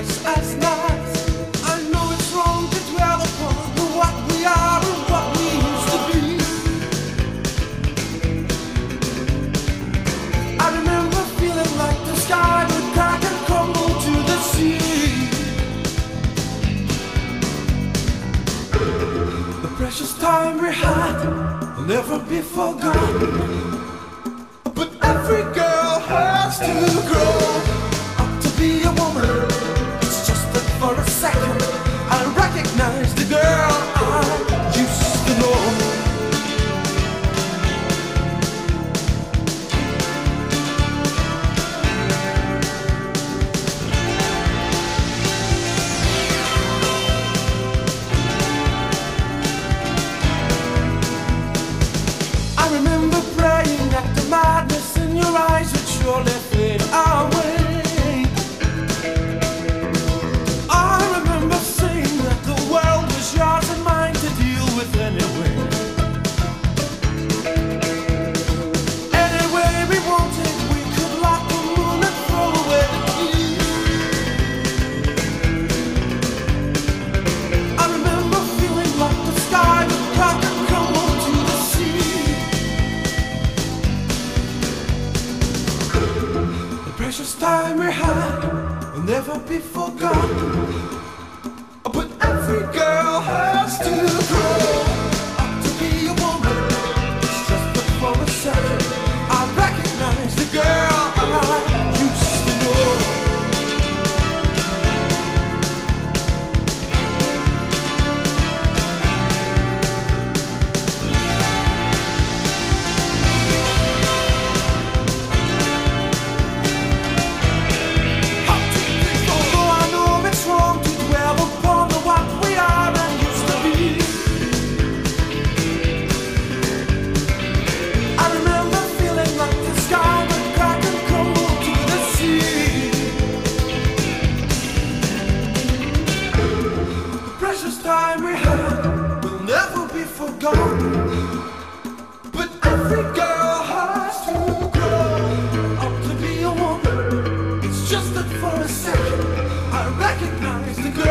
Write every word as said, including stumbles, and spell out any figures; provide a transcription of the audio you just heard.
nice as nice. I know it's wrong to dwell upon what we are and what we used to be. I remember feeling like the sky would crack and crumble to the sea. The precious time we had will never be forgotten. But every girl has to grow. Precious time we had will never be forgotten. But every girl has to grow up to be a woman. It's just that for a second I recognize the girl I used to know. Time we had will never be forgotten. But every girl has to grow up to be a woman. It's just that for a second I recognize the girl.